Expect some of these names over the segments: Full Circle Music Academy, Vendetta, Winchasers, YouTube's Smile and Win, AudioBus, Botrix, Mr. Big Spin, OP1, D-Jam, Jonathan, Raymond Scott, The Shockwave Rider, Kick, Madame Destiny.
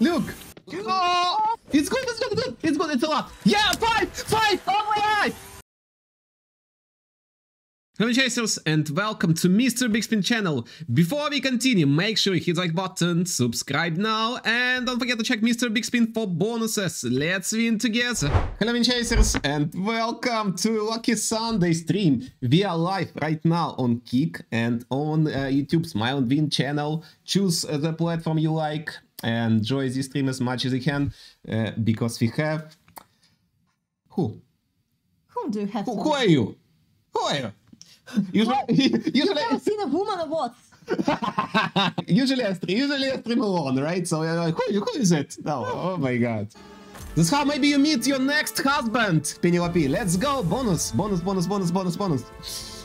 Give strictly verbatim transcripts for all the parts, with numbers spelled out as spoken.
Look! Oh! It's good, it's good, it's good, it's good, it's a lot! Yeah, five! Five! Oh my god! Hello Winchasers and welcome to Mister Big Spin channel. Before we continue, make sure you hit the like button, subscribe now, and don't forget to check Mister Big Spin for bonuses. Let's win together. Hello Winchasers and welcome to Lucky Sunday stream. We are live right now on Kick and on uh, YouTube's Smile and Win channel. Choose uh, the platform you like and enjoy this stream as much as you can, uh, because we have... Who? Who do you have? Who, who are you? Who are you? Usually, usually, You've never seen a woman or what? usually, I stream, usually I stream alone, right? So you're like, who, who is it? No, oh my god. This is how maybe you meet your next husband, Penelope. Let's go, bonus, bonus, bonus, bonus, bonus, bonus.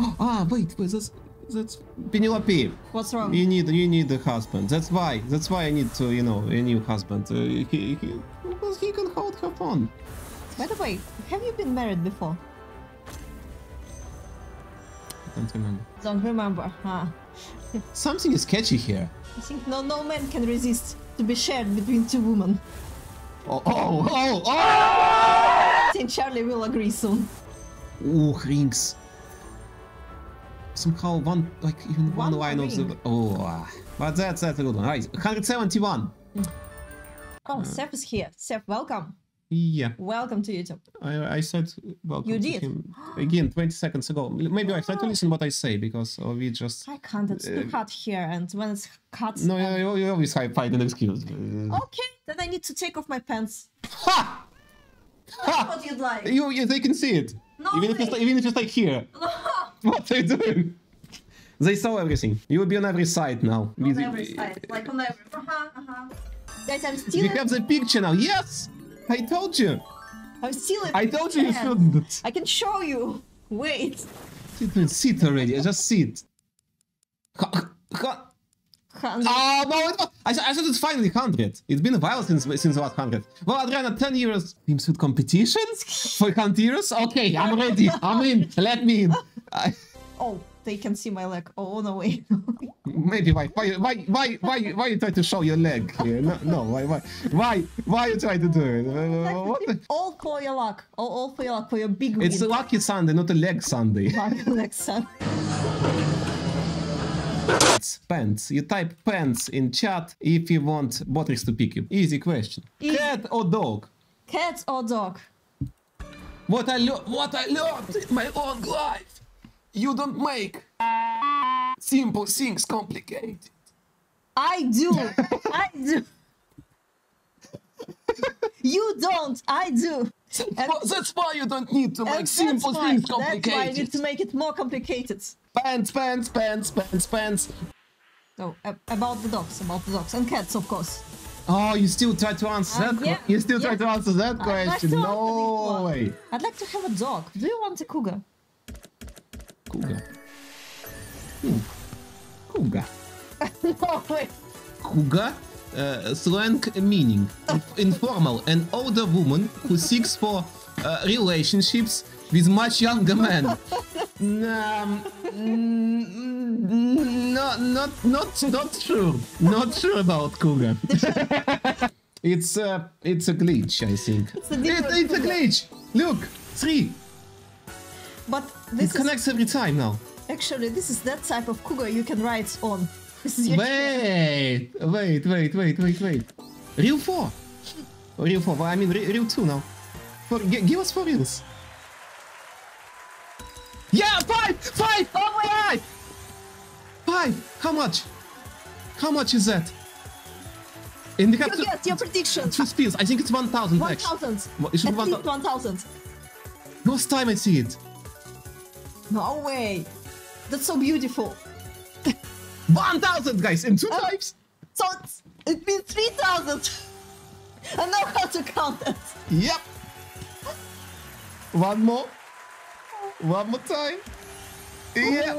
Oh, ah, wait, wait, that's, that's Penelope. What's wrong? You need, you need a husband. That's why, that's why I need to, you know, a new husband. Uh, he, he, because he can hold her phone. By the way, have you been married before? Don't remember. Don't remember, huh? Something is sketchy here. I think no, no man can resist to be shared between two women. Oh, oh, oh, oh! I think Charlie will agree soon. Ooh, rings. Somehow one, like, even one, one line ring. of the... Oh, ah. But that's, that's a good one. All right, one seventy-one. Oh, uh, Seth is here. Seth, welcome. Yeah. Welcome to YouTube. I, I said welcome you to did. him again twenty seconds ago. Maybe oh. I try to listen what I say because we just... I can't. It's uh, too hot here and when it's hot... No, yeah, you, you always find an excuse. Okay, then I need to take off my pants. Ha! That's ha! what you'd like. You, you, they can see it. No even, if it's, even if it's like here. No. What are you doing? They saw everything. You will be on every side now. On With, every side. Uh, like on every... Uh-huh, uh-huh. Guys, I'm still... You have the picture now. Yes! I told you! I'm still I told you you shouldn't! I can show you! Wait! You didn't sit already, I just sit. Ha, ha. Oh, no, it was, I, I said it's finally one hundred. It's been a while since since the last one hundred. Well, Adriana, ten euros. Teams with competitions? For one hundred euros? Okay, I'm ready. I'm in. Let me in. I... Oh, they can see my leg. Oh, no way. Maybe why why why why why why you try to show your leg here? No, no, why why why why you try to do it? What the... All for your luck, all, all for your luck, for your big win. It's a lucky Sunday, not a leg Sunday. Lucky leg Sunday. Pants, pants. You type pants in chat if you want Botrix to pick you. Easy question. Easy. Cat or dog? Cat or dog? What I lo what I learned in my own life. You don't make. Simple things complicated. I do. I do. You don't. I do. And that's why you don't need to make simple why, things complicated. That's why I need to make it more complicated. Pants, pants, pants, pants, pants. Oh, about the dogs, about the dogs and cats, of course. Oh, you still try to answer um, that? Yeah, you still yeah. try to answer that I'd question? Like no way. I'd like to have a dog. Do you want a cougar? Cougar. Hmm. Cougar. No way. Cougar, uh, slang meaning, informal, an older woman who seeks for uh, relationships with much younger men. um, no, not, not, not sure. Not sure about cougar. it's a, uh, it's a glitch, I think. It's a, it, it's a glitch. Look, three. But this it connects every time now. Actually, this is that type of cougar you can ride on. This is your wait, chair. wait, wait, wait, wait, wait. Real four. Real four, I mean real two now. For, give us four reels. Yeah, five, five, oh my five. Five, how much? How much is that? And we have you get your prediction. Two spins, I think it's one thousand. one thousand. Well, it At one, least one thousand. Most time I see it. No way. That's so beautiful. one thousand guys in two uh, types. So it's, it means three thousand. I know how to count it. Yep. One more. One more time. Yep.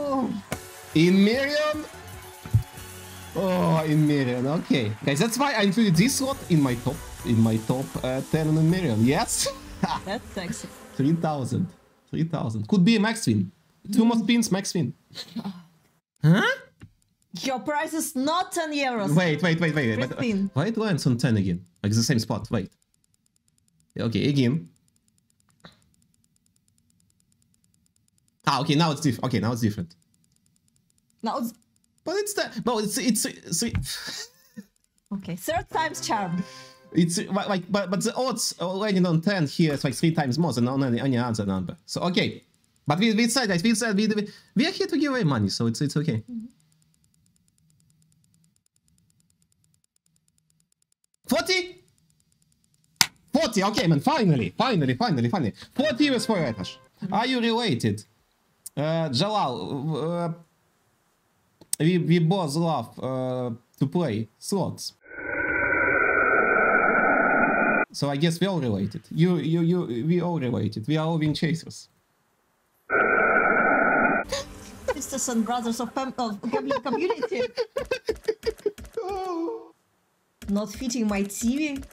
In Miriam. Oh, in Miriam. Okay. Guys, that's why I included this slot in my top, in my top uh, ten in Miriam. Yes. That's sexy. three thousand. three thousand. Could be a max win. Two more spins, max win. Huh? Your price is not ten euros. Wait, wait, wait, wait. But, uh, why do I end on ten again? Like the same spot. Wait. Okay, again. Ah, okay. Now it's different. Okay, now it's different. Now it's. But it's the no. It's it's. it's, it's okay, third time's charm. It's like, but but the odds already on ten here is like three times more than on any, any other number. So okay, but we we said that we said we we are here to give away money, so it's it's okay. Mm-hmm. Forty. Forty. Okay, man. Finally, finally, finally, finally. Forty euros for Atash. Mm-hmm. Are you related, uh, Jalal? Uh, we we both love uh, to play slots. So I guess we all related. You, you, you, we all related. We are all Winchasers. Sisters and brothers of gambling community. Oh. Not fitting my T V.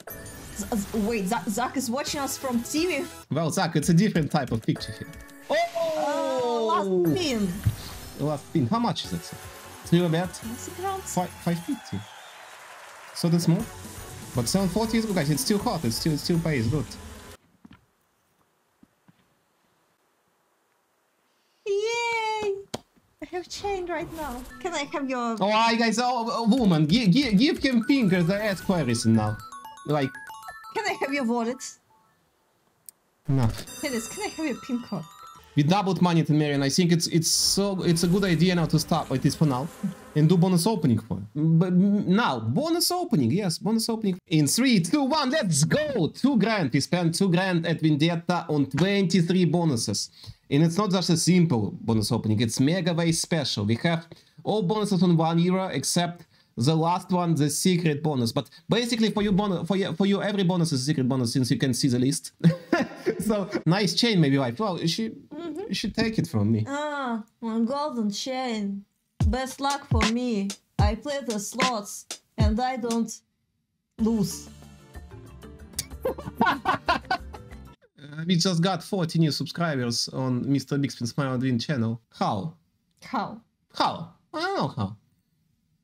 Z wait, Z Zach is watching us from T V. Well, Zach, it's a different type of picture here. Oh! Oh, last pin. Last pin. How much is it? Three about five, five fifty. So that's more. But seven forty is good, guys. It's still hot. It's still, it still pays good. Yay! I have chain right now. Can I have your? Oh, I guys, oh, woman, give, give, give him finger. The ass queries now. Like. Can I have your wallet? No. Dennis, can I have your pin code? We doubled money to Marion. I think it's it's so it's a good idea now to stop like this for now and do bonus opening for but now bonus opening, yes, bonus opening in three, two, one, let's go. Two grand, we spent two grand at Vendetta on twenty-three bonuses, and it's not just a simple bonus opening, it's mega way special. We have all bonuses on one euro except the last one, the secret bonus. But basically for you, bonus for you, for you every bonus is a secret bonus, since you can see the list. So nice chain, maybe like. Well, she mm-hmm. should take it from me. Ah, my golden chain. Best luck for me. I play the slots and I don't lose. We just got forty new subscribers on Mister Big Spin Smile and Win channel. How? How? How? I don't know how.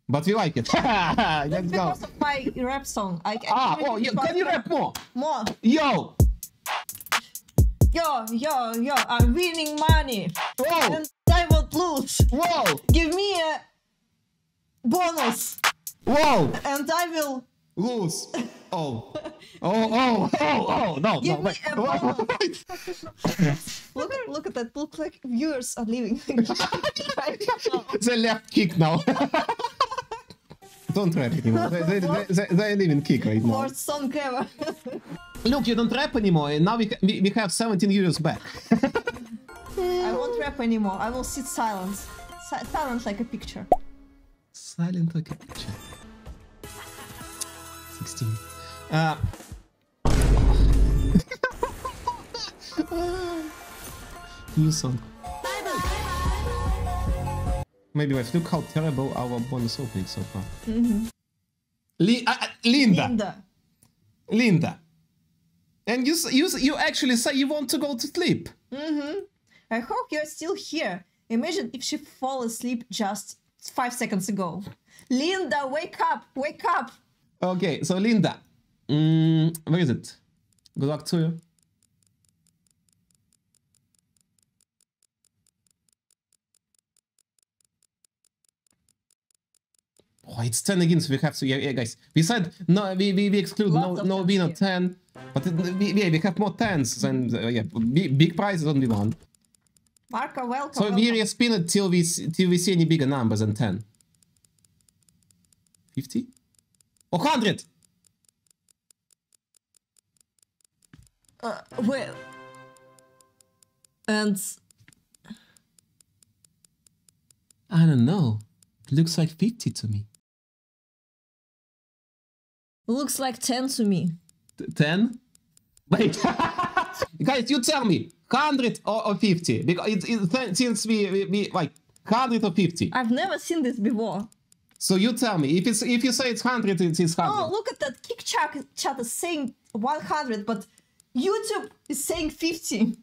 But we like it. That's let's because go. Of my rap song. I, I ah, oh, yeah, can you rap more? More. Yo. Yo, yo, yo. I'm winning money. Whoa. And I won't lose. Whoa. Give me a bonus. Whoa. And I will lose. Oh. Oh, oh, oh, oh. No, give no. Me a bonus. Look, look at that. Looks like viewers are leaving. The left kick now. Don't rap anymore. they, they, they, they, they live in Kick right now. Worst song ever. Look, you don't rap anymore, and now we we, we have seventeen euros back. I won't rap anymore. I will sit silent, si silent like a picture. Silent like a picture. Sixteen. Uh. New song. Bye bye. Maybe wait, look how terrible our bonus opening so far. Mm-hmm. Li uh, Linda. Linda. Linda. And you you you actually say you want to go to sleep. Mm-hmm. I hope you're still here. Imagine if she fell asleep just five seconds ago. Linda, wake up, wake up. Okay, so Linda. Mm, where is it? Good luck to you. Oh, it's ten again, so we have to, yeah, yeah guys. We said, no, we, we, we exclude lots no winner no ten, but we, yeah, we have more tens than, uh, yeah, big, big prizes only one. Marco, welcome. So welcome. We re-spin it till we, till we see any bigger numbers than ten. fifty? Or one hundred! Uh, well... And... I don't know. It looks like fifty to me. Looks like ten to me. ten? Wait. Guys, you tell me. one hundred or, or fifty? Because it, it, since we, we, we... Like, one hundred or fifty? I've never seen this before. So you tell me. If it's if you say it's one hundred, it is one hundred. Oh, look at that. Kick chat, chat is saying one hundred, but YouTube is saying fifty.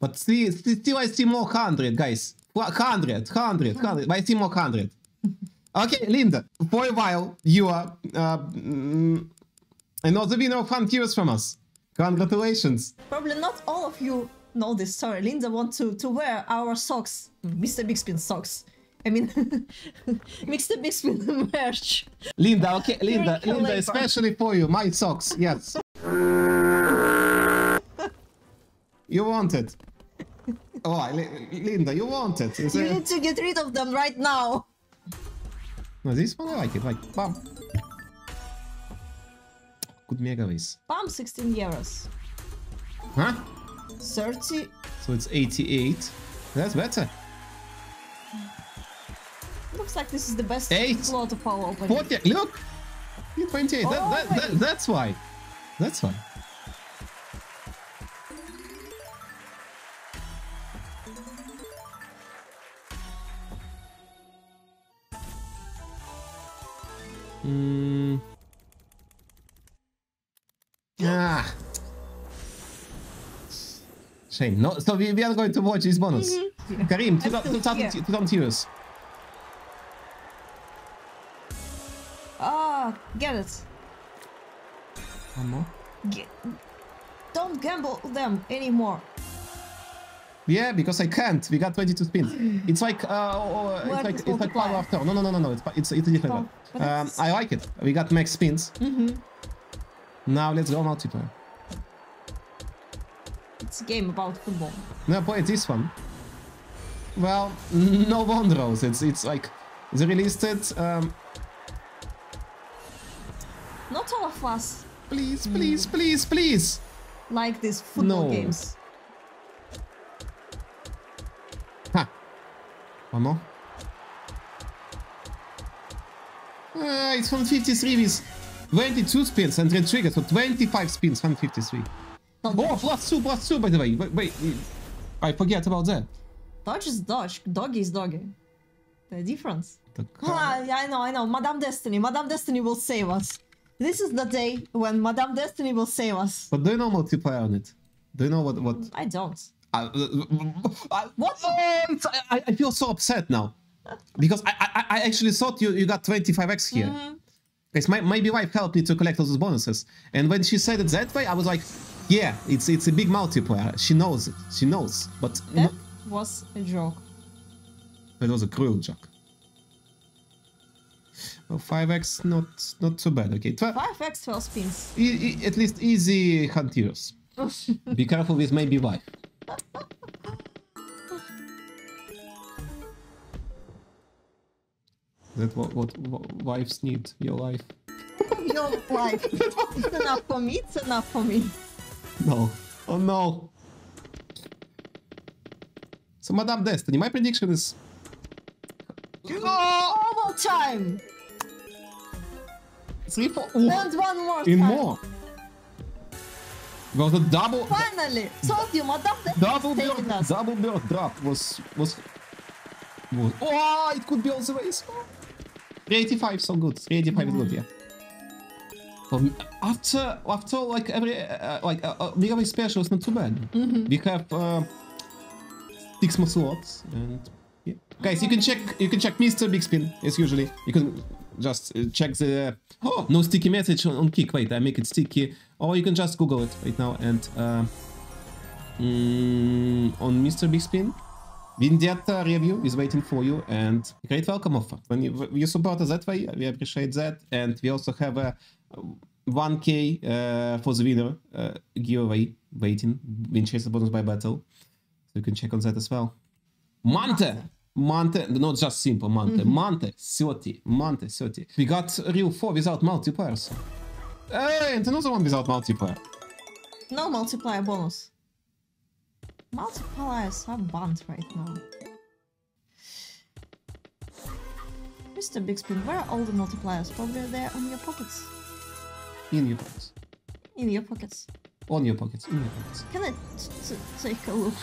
But see, still I see more one hundred, guys. one hundred, one hundred, one hundred. I see more one hundred. Okay, Linda, for a while, you are uh, another winner of one hundred euros from us. Congratulations. Probably not all of you know this story. Linda wants to, to wear our socks. Mister Big Spin socks. I mean, Mister Big Spin merch. Linda, okay, Linda, Linda, labor. Especially for you, my socks, yes. You want it. Oh, Linda, you want it. Is you it... need to get rid of them right now. No, this one I like it, like, bam. Good mega ways. Bam, sixteen euros. Huh? thirty. So it's eighty-eight. That's better. Looks like this is the best slot of our opening. forty, look! twenty-eight, oh, that, that, that, that's why. That's why. Mm. Ah. Shame. No, so we, we are going to watch this bonus. Mm-hmm. Karim, two thousand euros. Ah, get it. One more. Get, don't gamble them anymore. Yeah, because I can't. We got twenty-two spins. It's like uh, it's like it's like power after. No, no, no, no, no. It's it's, it's a different one. Um, I like it. We got max spins. Mm-hmm. Now let's go multiplayer. It's a game about football. No, play this one. Well, no wonders. It's it's like they released it. Um... Not all of us. Please, please, mm. please, please. Like these football no. games. One more. Uh, it's one fifty-three with twenty-two spins and red trigger, so twenty-five spins, one fifty-three. Not oh, dodge. plus two, plus two, by the way. Wait, wait, I forget about that. Dodge is dodge, doggy is doggy. The difference. The ah, I know, I know. Madame Destiny, Madame Destiny will save us. This is the day when Madame Destiny will save us. But do you know multiplayer on it? Do you know what? what? I don't. Uh, I, what? I, I feel so upset now because I, I, I actually thought you, you got twenty-five X here. Mm-hmm. Because my, my wife helped me to collect all those bonuses, and when she said it that way, I was like, yeah, it's it's a big multiplier. She knows it. She knows. But that no was a joke. That was a cruel joke. Well, five X not not too bad. Okay, five X twelve spins. E e at least easy hunters. Be careful with my wife. That's what, what, what wives need, your life. Your life. It's enough for me, it's enough for me. No. Oh no. So Madame Destiny, my prediction is... Oh! Overtime! Three, four... Ooh. And one more time. In more. Well, the double... Finally! Told you, Madame Destiny is taking us. Double bird drop was... was... was... Oh, it could be all the ways. three eighty-five, so good. three eighty-five is good, yeah. Um, after, after, like, every... Uh, like, uh, uh, Mega Way Special is not too bad. Mm-hmm. We have... Uh, six more slots, and... Yeah. Guys, you can check... You can check Mister Big Spin, as usually. You can... Just check the... Oh, no sticky message on, on Kick. Wait, I make it sticky. Or you can just Google it right now. And uh, mm, on Mister Big Spin, Vendetta review is waiting for you. And great welcome offer. When you, when you support us that way, we appreciate that. And we also have a one K uh, for the winner uh, giveaway waiting. Winchasers bonus by battle. So you can check on that as well. Monte! Monte, not just simple Monte, mm-hmm. Monte thirty, Monte thirty. We got real four without multipliers. Hey, and another one without multiplier. No multiplier bonus. Multipliers are banned right now. Mister Big Spin, where are all the multipliers? Probably they're on your pockets. In your pockets. In your pockets. On your pockets. In your pockets. Can I t take a look?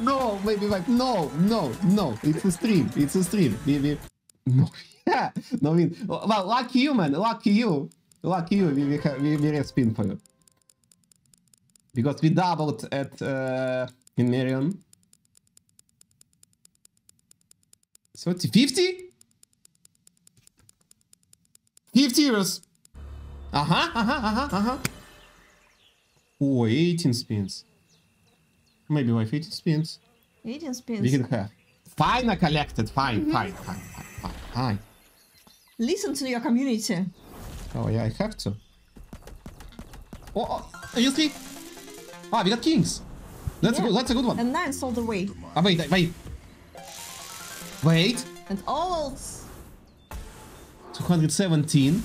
No, maybe like no, no, no. It's a stream. It's a stream. Maybe no, yeah, no. I mean, well, lucky you, man. Lucky you. Lucky you. We we have, we, we have spin for you because we doubled at uh, in Marion. thirty, fifty? fifty euros. Aha, aha, aha, aha. Oh, eighteen spins. Maybe like eighteen spins. eighteen spins. We can have. Fine, I collected. Fine, mm-hmm. fine, fine, fine, fine, fine. Listen to your community. Oh, yeah, I have to. Oh, oh, you see? Ah, we got kings. That's, yeah. a, good, that's a good one. And nines all the way. Ah, wait, wait. Wait. And alls. two hundred seventeen.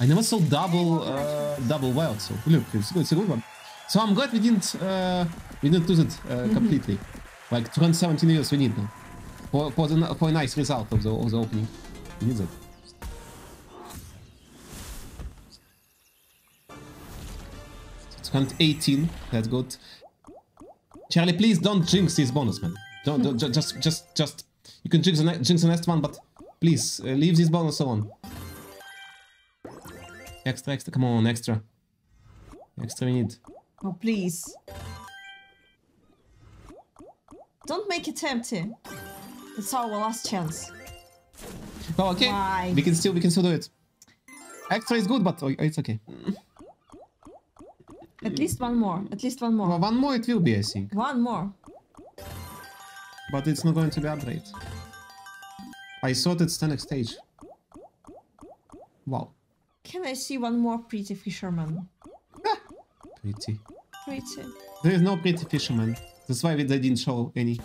I never saw double, uh, double wild. So look, it's, it's a good one. So I'm glad we didn't, uh, we didn't lose it uh, completely. Mm-hmm. Like two hundred seventeen euros we need now for for, the, for a nice result of the, of the opening. We need that. two hundred eighteen. That's good. Charlie, please don't jinx this bonus, man. Don't, don't ju just, just, just. You can jinx the, jinx the next one, but please uh, leave this bonus alone. Extra, extra. Come on, extra. Extra we need. Oh, please. Don't make it empty. It's our last chance. Oh, okay. Why? We can still, we can still do it. Extra is good, but it's okay. At least one more. At least one more. Well, one more it will be, I think. One more. But it's not going to be upgrade. I thought it's the next stage. Wow. Can I see one more pretty fisherman? Ah, pretty. Pretty. There is no pretty fisherman. That's why we, they didn't show any.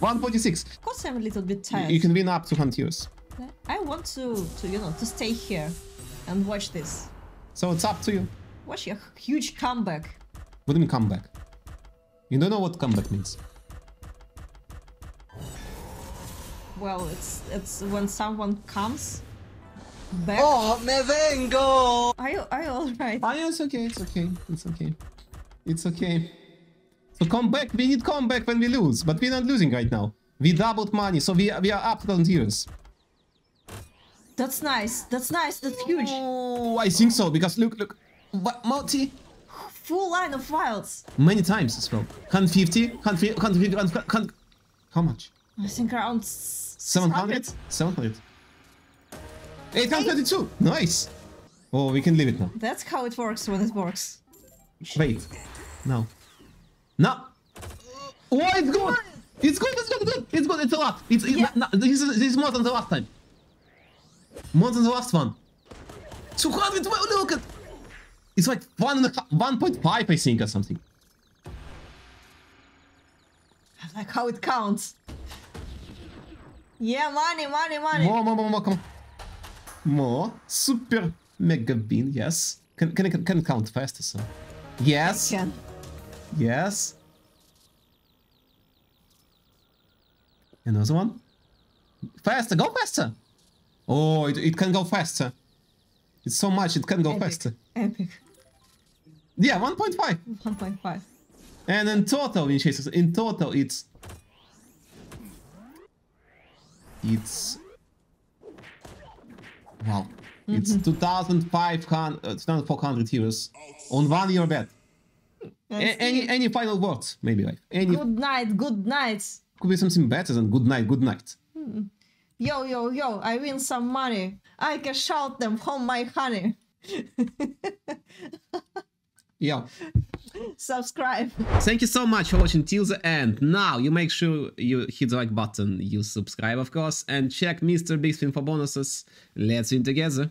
one forty-six. Of course, I'm a little bit tired. You can win up to one hundred euros. I want to, to, you know, to stay here and watch this. So it's up to you. Watch your huge comeback. What do you mean comeback? You don't know what comeback means. Well, it's it's when someone comes back. Oh, me vengo! Are you, are you alright? Oh, yeah, it's okay, it's okay, it's okay. It's okay. So comeback, we need comeback when we lose, but we're not losing right now. We doubled money, so we, we are up to one hundred euros. That's nice. That's nice. That's huge. Oh, I think so. Because look, look. What, multi? Full line of wilds. Many times as well. one fifty, one fifty, one fifty, one fifty. How much? I think around seven hundred. seven hundred. eight hundred thirty-two. Nice. Oh, we can leave it now. That's how it works when it works. Wait. No. No. Oh, it's good. It's good. It's good. It's good. It's good. It's a lot. It's, it's yeah. no, this, is, this is more than the last time. More than the last one. two hundred, look at... It's like one point five, I think, or something. I like how it counts. Yeah, money, money, money. More, more, more, more, come on. More. Super mega bean, yes. Can, can, can, can it count faster, so? Yes. I can. Yes. Another one. Faster, go faster. Oh, it, it can go faster. It's so much, it can go Epic. faster. Epic. Yeah, one point five. one point five. And in total, in Chasers, in total, it's... It's... Wow. Mm-hmm. It's two thousand four hundred euros on one year bet. A any, any final words, maybe? Like, any... Good night, good night. Could be something better than good night, good night. Hmm. Yo, yo, yo, I win some money. I can shout them home my honey. Yo. Subscribe. Thank you so much for watching till the end. Now, you make sure you hit the like button, you subscribe, of course, and check Mister Big Spin for bonuses. Let's win together.